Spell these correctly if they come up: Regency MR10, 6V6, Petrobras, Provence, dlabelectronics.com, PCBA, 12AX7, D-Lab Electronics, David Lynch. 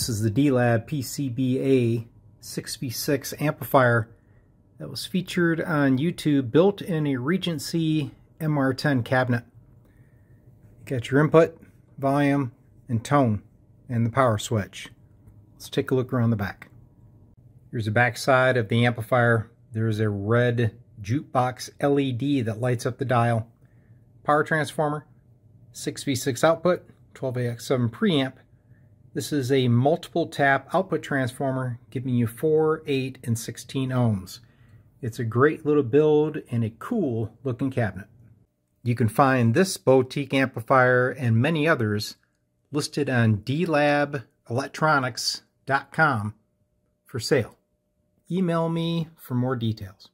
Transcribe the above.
This is the D-Lab PCBA 6V6 amplifier that was featured on YouTube, built in a Regency MR10 cabinet. You got your input, volume, and tone, and the power switch. Let's take a look around the back. Here's the back side of the amplifier. There's a red jukebox LED that lights up the dial. Power transformer, 6V6 output, 12AX7 preamp. This is a multiple tap output transformer giving you 4, 8, and 16 ohms. It's a great little build and a cool looking cabinet. You can find this boutique amplifier and many others listed on dlabelectronics.com for sale. Email me for more details.